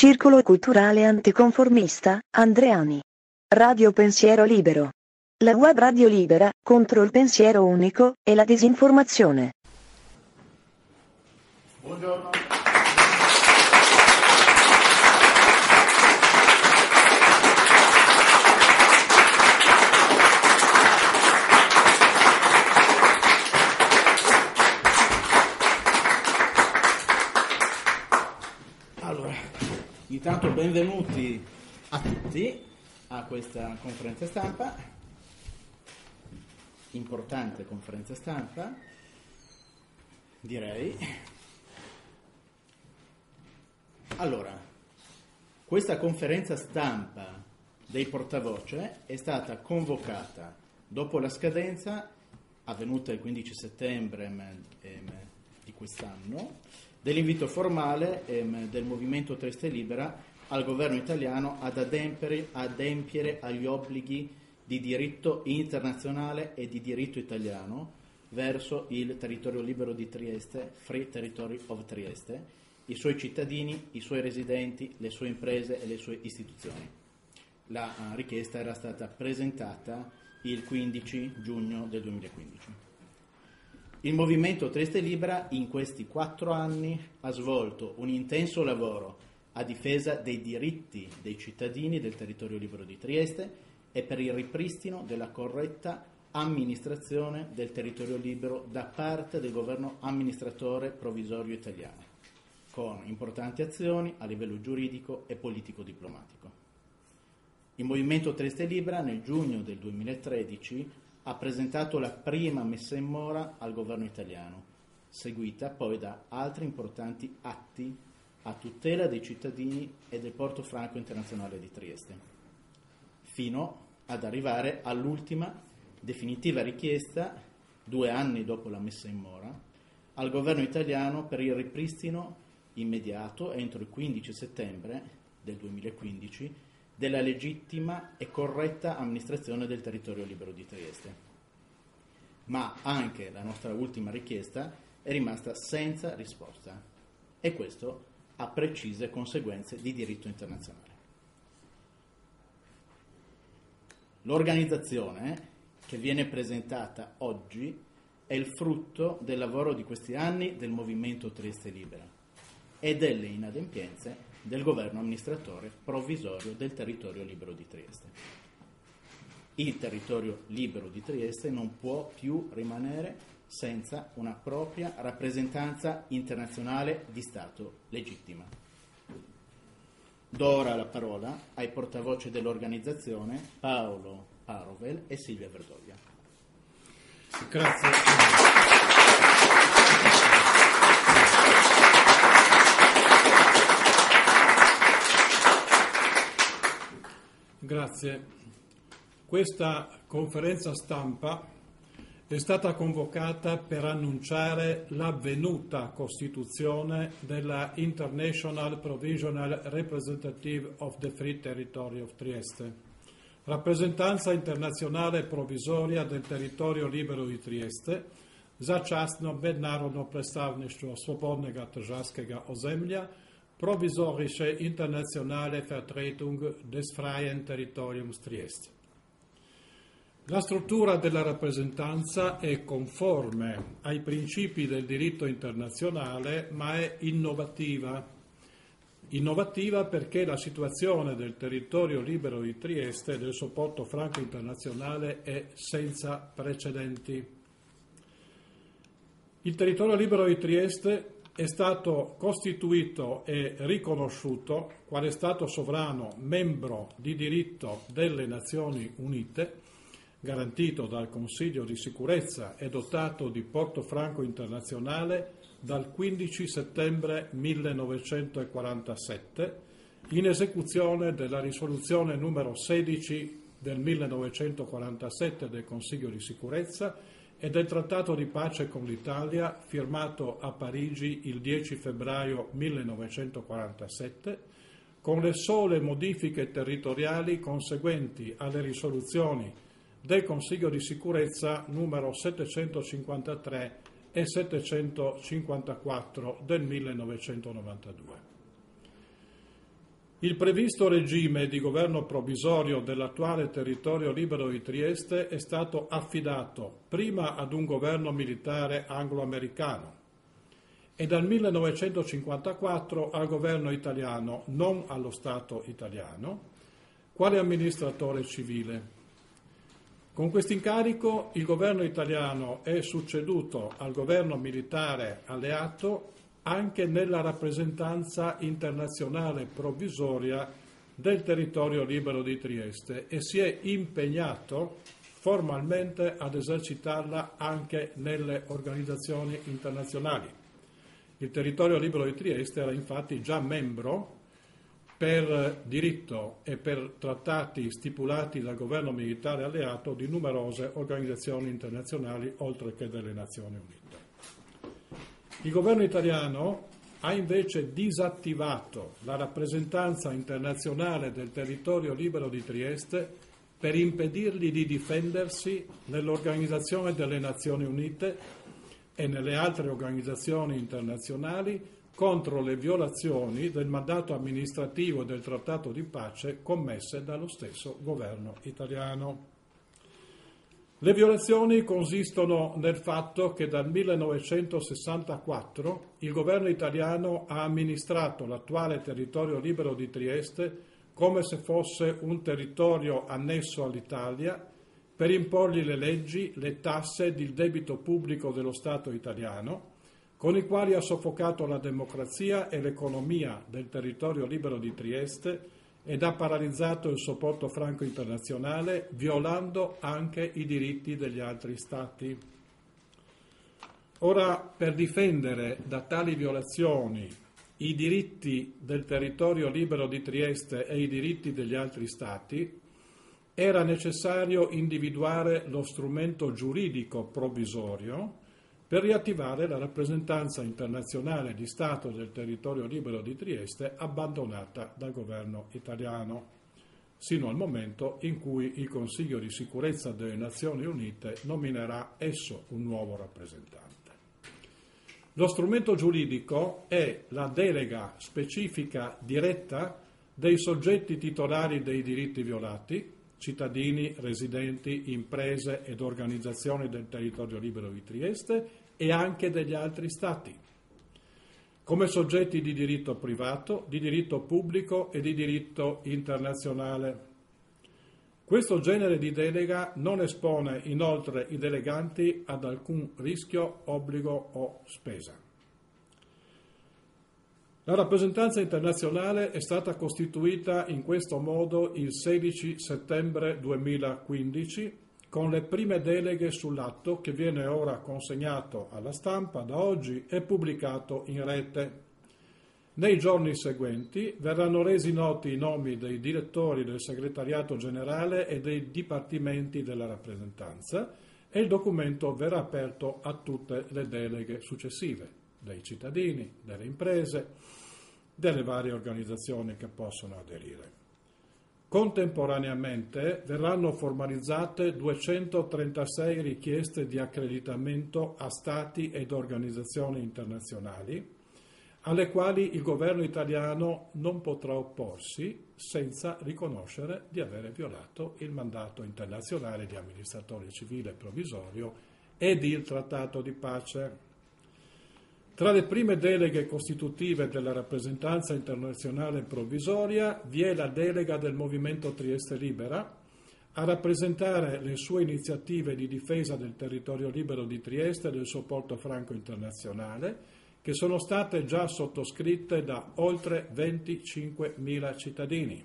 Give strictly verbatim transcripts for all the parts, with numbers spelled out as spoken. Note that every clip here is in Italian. Circolo culturale anticonformista, Andreani. Radio Pensiero Libero. La web radio libera, contro il pensiero unico, e la disinformazione. Buongiorno. Allora, intanto benvenuti a tutti a questa conferenza stampa, importante conferenza stampa, direi. Allora, questa conferenza stampa dei portavoce è stata convocata dopo la scadenza avvenuta il quindici settembre di quest'anno dell'invito formale del Movimento Trieste Libera al governo italiano ad adempiere, adempiere agli obblighi di diritto internazionale e di diritto italiano verso il territorio libero di Trieste, Free Territory of Trieste, i suoi cittadini, i suoi residenti, le sue imprese e le sue istituzioni. La richiesta era stata presentata il quindici giugno del duemilaquindici. Il Movimento Trieste Libera in questi quattro anni ha svolto un intenso lavoro a difesa dei diritti dei cittadini del territorio libero di Trieste e per il ripristino della corretta amministrazione del territorio libero da parte del governo amministratore provvisorio italiano, con importanti azioni a livello giuridico e politico-diplomatico. Il Movimento Trieste Libera nel giugno del duemilatredici ha presentato la prima messa in mora al governo italiano, seguita poi da altri importanti atti a tutela dei cittadini e del Porto Franco internazionale di Trieste, fino ad arrivare all'ultima definitiva richiesta, due anni dopo la messa in mora, al governo italiano per il ripristino immediato, entro il quindici settembre del duemilaquindici, della legittima e corretta amministrazione del territorio libero di Trieste. Ma anche la nostra ultima richiesta è rimasta senza risposta, e questo ha precise conseguenze di diritto internazionale. L'organizzazione che viene presentata oggi è il frutto del lavoro di questi anni del Movimento Trieste Libera e delle inadempienze del governo amministratore provvisorio del territorio libero di Trieste. Il territorio libero di Trieste non può più rimanere senza una propria rappresentanza internazionale di Stato legittima. Do ora la parola ai portavoce dell'organizzazione Paolo Parovel e Silvia Verdoglia. Grazie. Grazie. Questa conferenza stampa è stata convocata per annunciare l'avvenuta costituzione della International Provisional Representative of the Free Territory of Trieste, rappresentanza internazionale provvisoria del territorio libero di Trieste, za časno mednarodno predstavništvo svobodnega tržavskega ozemlja, provisorische internationale Vertretung des freien Territoriums Trieste. La struttura della rappresentanza è conforme ai principi del diritto internazionale, ma è innovativa. Innovativa perché la situazione del territorio libero di Trieste e del suo Porto Franco internazionale è senza precedenti. Il territorio libero di Trieste è stato costituito e riconosciuto quale Stato sovrano membro di diritto delle Nazioni Unite, garantito dal Consiglio di sicurezza e dotato di Porto Franco internazionale dal quindici settembre millenovecentoquarantasette, in esecuzione della risoluzione numero sedici del millenovecentoquarantasette del Consiglio di sicurezza e del Trattato di pace con l'Italia firmato a Parigi il dieci febbraio millenovecentoquarantasette, con le sole modifiche territoriali conseguenti alle risoluzioni del Consiglio di sicurezza numero settecentocinquantatré e settecentocinquantaquattro del millenovecentonovantadue. Il previsto regime di governo provvisorio dell'attuale territorio libero di Trieste è stato affidato prima ad un governo militare anglo-americano e dal millenovecentocinquantaquattro al governo italiano, non allo Stato italiano, quale amministratore civile. Con quest'incarico il governo italiano è succeduto al governo militare alleato anche nella rappresentanza internazionale provvisoria del territorio libero di Trieste e si è impegnato formalmente ad esercitarla anche nelle organizzazioni internazionali. Il territorio libero di Trieste era infatti già membro per diritto e per trattati stipulati dal governo militare alleato di numerose organizzazioni internazionali oltre che delle Nazioni Unite. Il governo italiano ha invece disattivato la rappresentanza internazionale del territorio libero di Trieste per impedirgli di difendersi nell'Organizzazione delle Nazioni Unite e nelle altre organizzazioni internazionali contro le violazioni del mandato amministrativo e del Trattato di pace commesse dallo stesso governo italiano. Le violazioni consistono nel fatto che dal millenovecentosessantaquattro il governo italiano ha amministrato l'attuale territorio libero di Trieste come se fosse un territorio annesso all'Italia per imporgli le leggi, le tasse ed il debito pubblico dello Stato italiano, con i quali ha soffocato la democrazia e l'economia del territorio libero di Trieste ed ha paralizzato il suo Porto Franco internazionale, violando anche i diritti degli altri Stati. Ora, per difendere da tali violazioni i diritti del territorio libero di Trieste e i diritti degli altri Stati, era necessario individuare lo strumento giuridico provvisorio per riattivare la rappresentanza internazionale di Stato del territorio libero di Trieste abbandonata dal governo italiano, sino al momento in cui il Consiglio di sicurezza delle Nazioni Unite nominerà esso un nuovo rappresentante. Lo strumento giuridico è la delega specifica diretta dei soggetti titolari dei diritti violati, cittadini, residenti, imprese ed organizzazioni del territorio libero di Trieste e anche degli altri Stati, come soggetti di diritto privato, di diritto pubblico e di diritto internazionale. Questo genere di delega non espone inoltre i deleganti ad alcun rischio, obbligo o spesa. La rappresentanza internazionale è stata costituita in questo modo il sedici settembre duemilaquindici con le prime deleghe sull'atto che viene ora consegnato alla stampa da oggi e pubblicato in rete. Nei giorni seguenti verranno resi noti i nomi dei direttori del segretariato generale e dei dipartimenti della rappresentanza e il documento verrà aperto a tutte le deleghe successive, dei cittadini, delle imprese, delle varie organizzazioni che possono aderire. Contemporaneamente verranno formalizzate duecentotrentasei richieste di accreditamento a stati ed organizzazioni internazionali, alle quali il governo italiano non potrà opporsi senza riconoscere di avere violato il mandato internazionale di amministratore civile provvisorio ed il Trattato di pace. Tra le prime deleghe costitutive della rappresentanza internazionale provvisoria vi è la delega del Movimento Trieste Libera a rappresentare le sue iniziative di difesa del territorio libero di Trieste e del suo Porto Franco internazionale, che sono state già sottoscritte da oltre venticinquemila cittadini,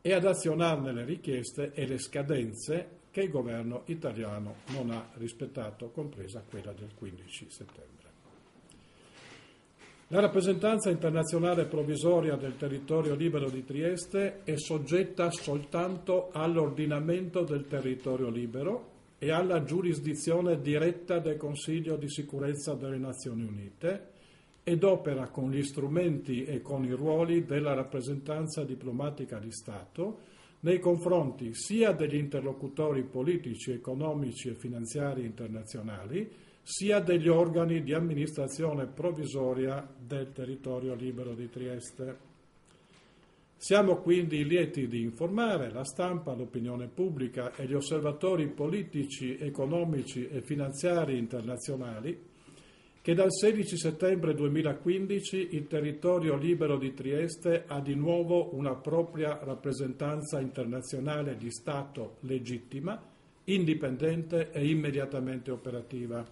e ad azionarne le richieste e le scadenze che il governo italiano non ha rispettato, compresa quella del quindici settembre. La rappresentanza internazionale provvisoria del territorio libero di Trieste è soggetta soltanto all'ordinamento del territorio libero e alla giurisdizione diretta del Consiglio di sicurezza delle Nazioni Unite ed opera con gli strumenti e con i ruoli della rappresentanza diplomatica di Stato nei confronti sia degli interlocutori politici, economici e finanziari internazionali, sia degli organi di amministrazione provvisoria del territorio libero di Trieste. Siamo quindi lieti di informare la stampa, l'opinione pubblica e gli osservatori politici, economici e finanziari internazionali che dal sedici settembre duemilaquindici il territorio libero di Trieste ha di nuovo una propria rappresentanza internazionale di Stato legittima, indipendente e immediatamente operativa.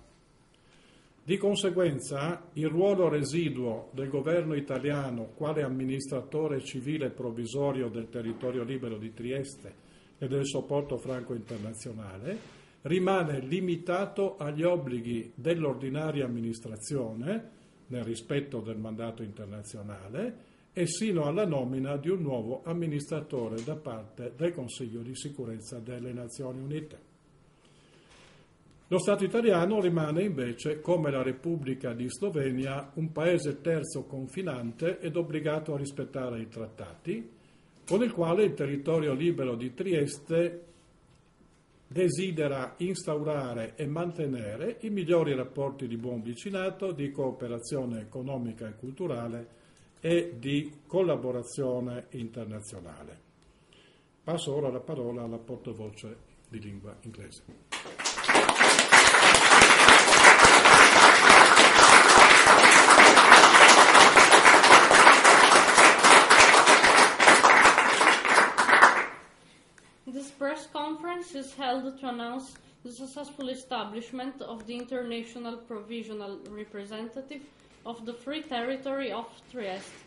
Di conseguenza, il ruolo residuo del governo italiano quale amministratore civile provvisorio del territorio libero di Trieste e del Porto Franco internazionale rimane limitato agli obblighi dell'ordinaria amministrazione, nel rispetto del mandato internazionale, e sino alla nomina di un nuovo amministratore da parte del Consiglio di sicurezza delle Nazioni Unite. Lo Stato italiano rimane invece, come la Repubblica di Slovenia, un paese terzo confinante ed obbligato a rispettare i trattati, con il quale il territorio libero di Trieste desidera instaurare e mantenere i migliori rapporti di buon vicinato, di cooperazione economica e culturale e di collaborazione internazionale. Passo ora la parola alla portavoce di lingua inglese. Press conference is held to announce the successful establishment of the International Provisional Representative of the Free Territory of Trieste,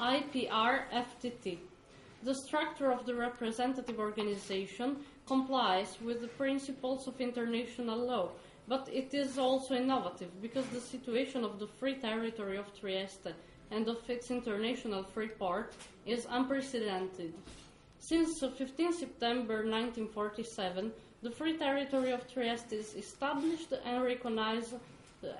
I P R F T T. The structure of the representative organization complies with the principles of international law, but it is also innovative because the situation of the Free Territory of Trieste and of its international free port is unprecedented. Since the fifteenth of September nineteen forty-seven, the Free Territory of Trieste is established and recognized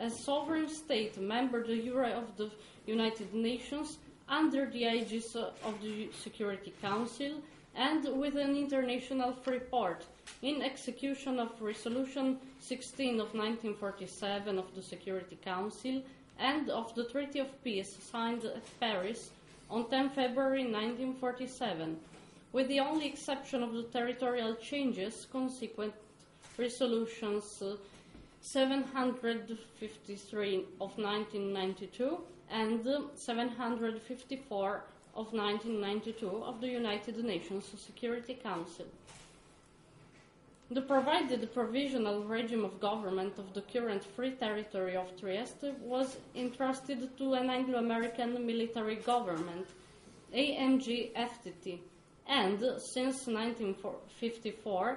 as sovereign state member of the Euro of the United Nations under the aegis of the Security Council and with an international free port in execution of Resolution sixteen of nineteen forty-seven of the Security Council and of the Treaty of Peace signed at Paris on the tenth of February nineteen forty-seven. With the only exception of the territorial changes, consequent resolutions uh, seven hundred fifty-three of nineteen ninety-two and uh, seven hundred fifty-four of nineteen ninety-two of the United Nations Security Council. The provided provisional regime of government of the current Free Territory of Trieste was entrusted to an Anglo-American military government, A M G F T T. And, since nineteen fifty-four,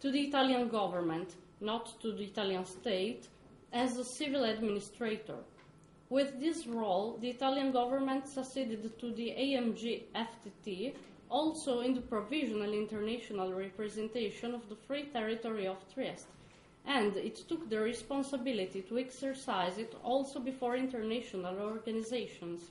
to the Italian government, not to the Italian state, as a civil administrator. With this role, the Italian government succeeded to the A M G F T T, also in the provisional international representation of the Free Territory of Trieste, and it took the responsibility to exercise it also before international organizations.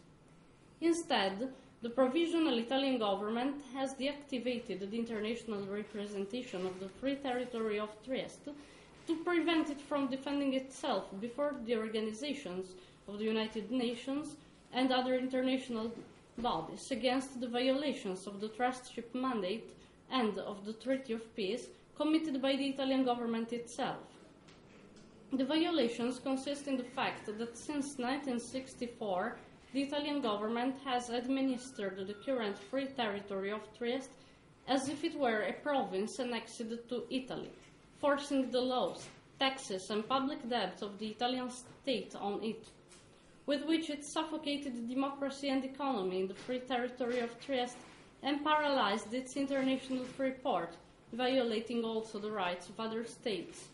Instead, the provisional Italian government has deactivated the international representation of the Free Territory of Trieste to prevent it from defending itself before the organizations of the United Nations and other international bodies against the violations of the trusteeship mandate and of the Treaty of Peace committed by the Italian government itself. The violations consist in the fact that since nineteen sixty-four, the Italian government has administered the current Free Territory of Trieste as if it were a province annexed to Italy, forcing the laws, taxes and public debts of the Italian state on it, with which it suffocated democracy and economy in the Free Territory of Trieste and paralyzed its international free port, violating also the rights of other states.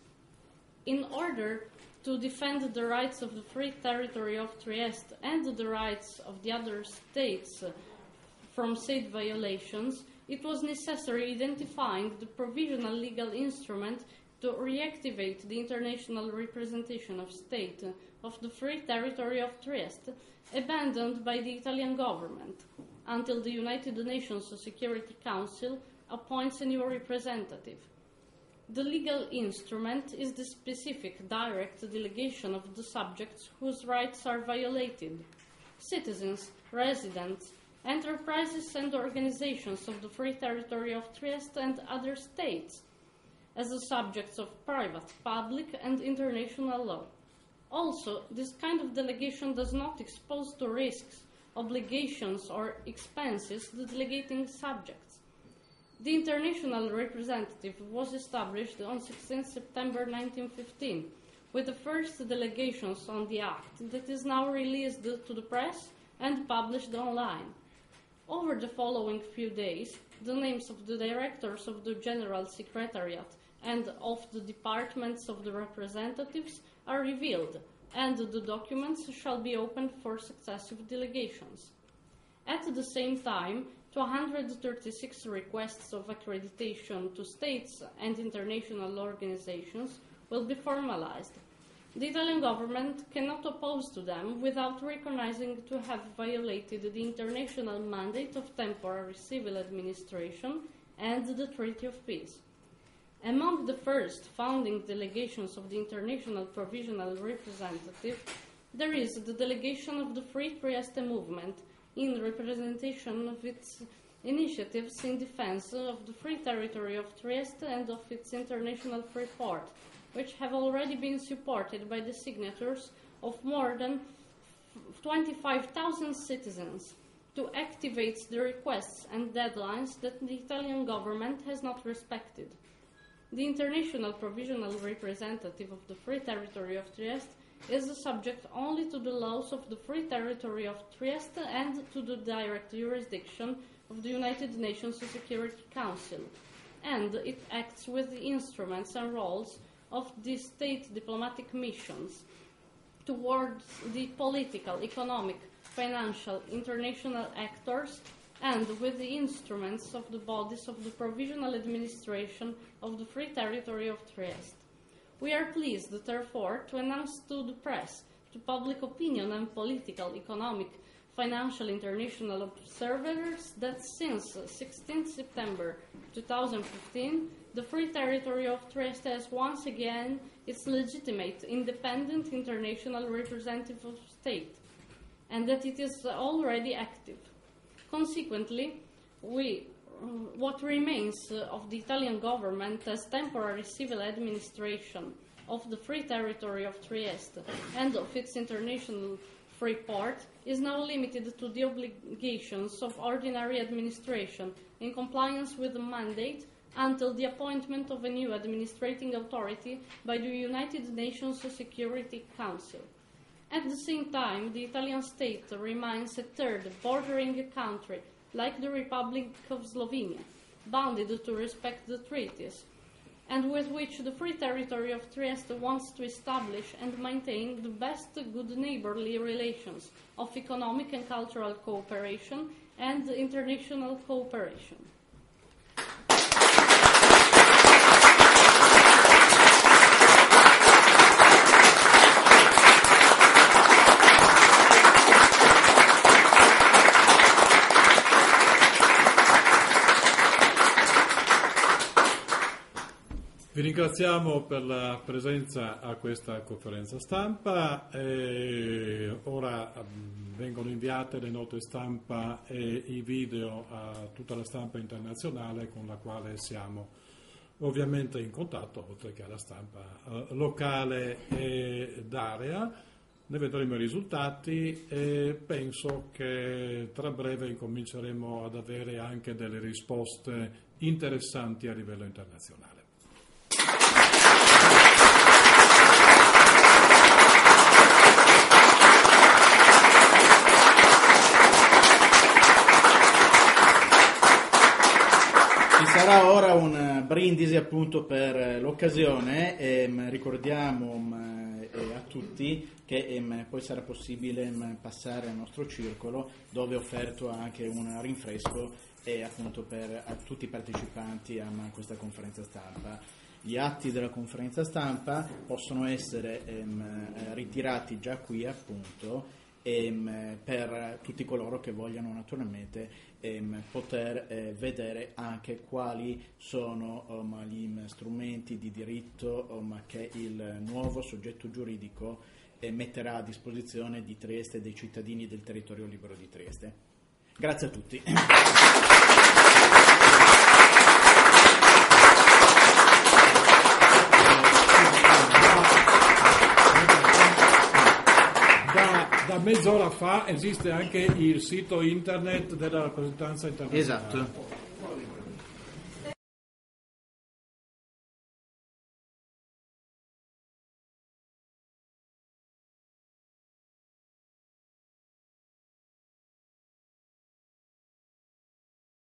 In order to defend the rights of the Free Territory of Trieste and the rights of the other states from said violations, it was necessary identifying the provisional legal instrument to reactivate the international representation of state of the Free Territory of Trieste, abandoned by the Italian government, until the United Nations Security Council appoints a new representative. The legal instrument is the specific direct delegation of the subjects whose rights are violated. Citizens, residents, enterprises and organizations of the Free Territory of Trieste and other states as the subjects of private, public, and international law. Also, this kind of delegation does not expose to risks, obligations, or expenses the delegating subjects. The International Representative was established on the sixteenth of September nineteen fifteen, with the first delegations on the Act that is now released to the press and published online. Over the following few days, the names of the directors of the General Secretariat and of the departments of the representatives are revealed, and the documents shall be opened for successive delegations. At the same time, two hundred thirty-six requests of accreditation to states and international organizations will be formalized. The Italian government cannot oppose to them without recognizing to have violated the international mandate of temporary civil administration and the Treaty of Peace. Among the first founding delegations of the International Provisional Representative, there is the delegation of the Free Trieste movement in representation of its initiatives in defense of the Free Territory of Trieste and of its international free port, which have already been supported by the signatures of more than twenty-five thousand citizens, to activate the requests and deadlines that the Italian government has not respected. The International Provisional Representative of the Free Territory of Trieste is subject only to the laws of the Free Territory of Trieste and to the direct jurisdiction of the United Nations Security Council, and it acts with the instruments and roles of the state diplomatic missions towards the political, economic, financial, international actors, and with the instruments of the bodies of the provisional administration of the Free Territory of Trieste. We are pleased, therefore, to announce to the press, to public opinion and political, economic, financial, international observers that since the sixteenth of September two thousand fifteen, the Free Territory of Trieste has once again its legitimate, independent, international representative of state, and that it is already active. Consequently, we, what remains of the Italian government as temporary civil administration of the Free Territory of Trieste and of its international free port is now limited to the obligations of ordinary administration in compliance with the mandate until the appointment of a new administrating authority by the United Nations Security Council. At the same time, the Italian state remains a third bordering country, like the Republic of Slovenia, bounded to respect the treaties, and with which the Free Territory of Trieste wants to establish and maintain the best good neighborly relations of economic and cultural cooperation and international cooperation. Vi ringraziamo per la presenza a questa conferenza stampa. Eh, ora mh, vengono inviate le note stampa e i video a tutta la stampa internazionale con la quale siamo ovviamente in contatto, oltre che alla stampa eh, locale e d'area. Ne vedremo i risultati e penso che tra breve cominceremo ad avere anche delle risposte interessanti a livello internazionale. Ci sarà ora un brindisi appunto per l'occasione, ehm, ricordiamo ehm, eh, a tutti che ehm, poi sarà possibile ehm, passare al nostro circolo dove è offerto anche un rinfresco eh, appunto per a tutti i partecipanti a, a questa conferenza stampa. Gli atti della conferenza stampa possono essere ehm, ritirati già qui appunto, per tutti coloro che vogliano naturalmente ehm, poter eh, vedere anche quali sono um, gli strumenti di diritto um, che il nuovo soggetto giuridico eh, metterà a disposizione di Trieste e dei cittadini del territorio libero di Trieste. Grazie a tutti. Da mezz'ora fa esiste anche il sito internet della rappresentanza internazionale. Esatto.